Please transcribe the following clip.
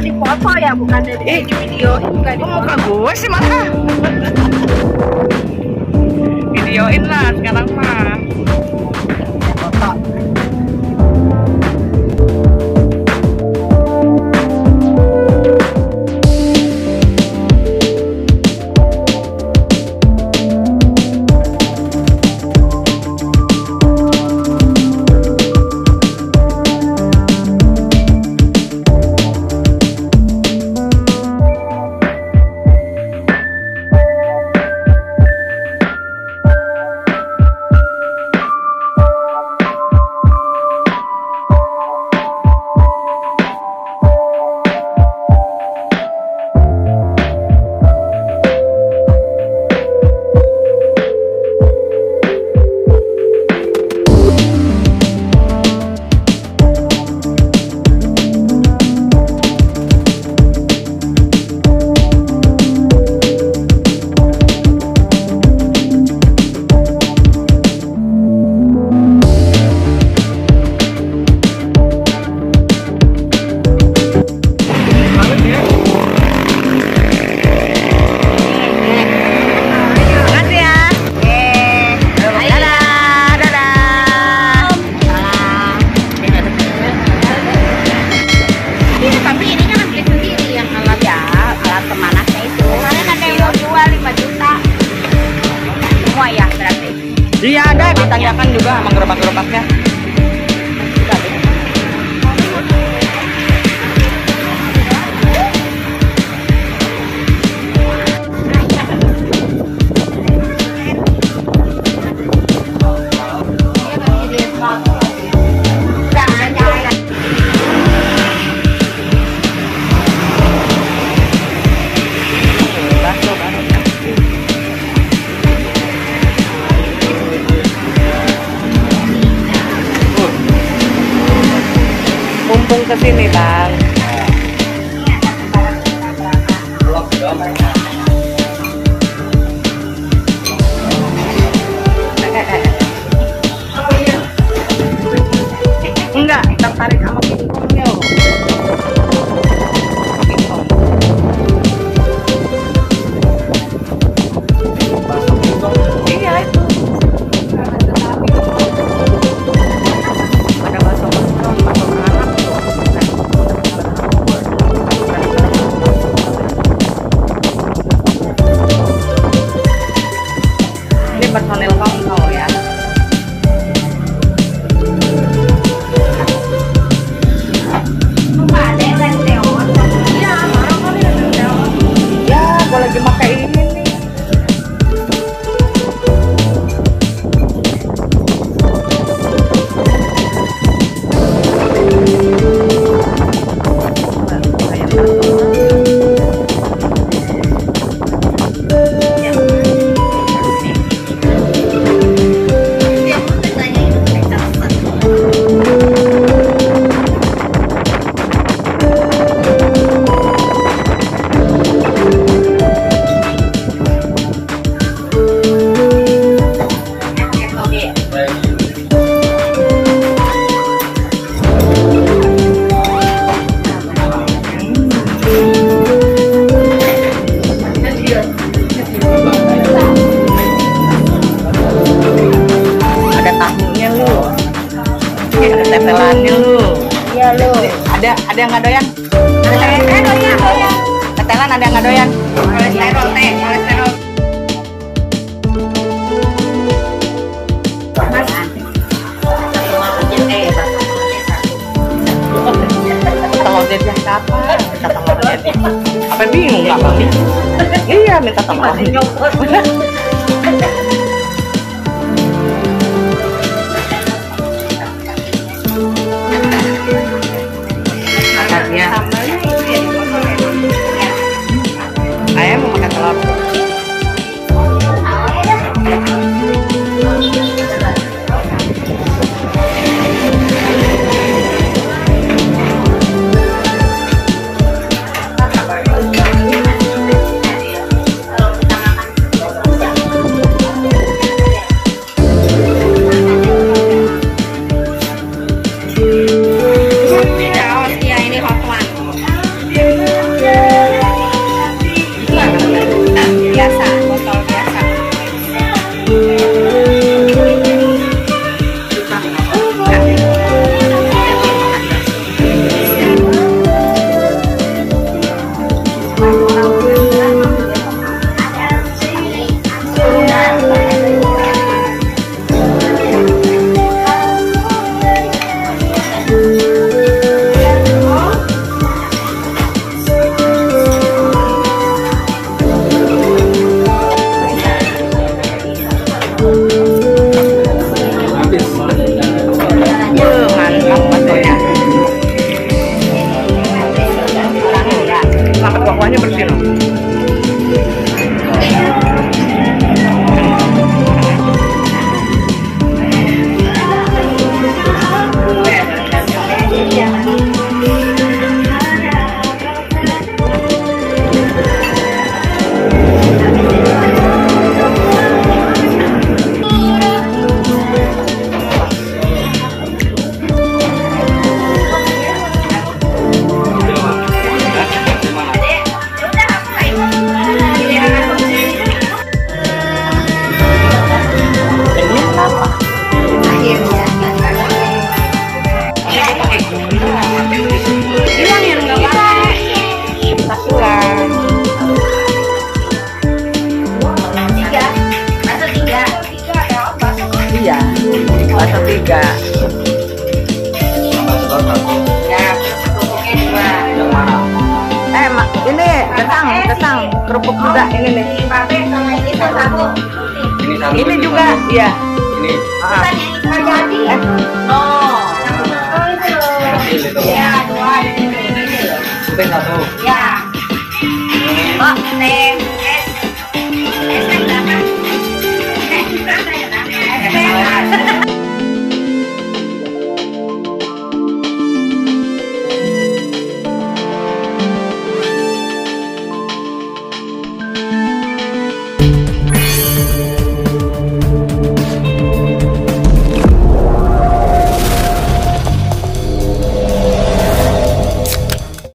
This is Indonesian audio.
di foto ya, bukan di video. Kok muka gue sih malah? Videoin lah sekarang mah. Iya ada, ditanyakan juga sama gerobak-gerobaknya. Kesini bang, enggak tertarik sama pingpongnya. Personil kau ya. Ya, gue lagi pakai ini nih. Tetelannya lu. Iya lu. Ada yang enggak doyan? Ada yang doyan. Tetelan ada yang enggak doyan? Kolesterol teh, kolesterol. Apa bingung enggak, Bang? Iya, minta tolong. enggak, ini nih. Ini pape sama ini satu. Ini juga, iya. Ini. Jadi. Oh. Oh itu. Iya, dua. Ini satu. Iya. Pak,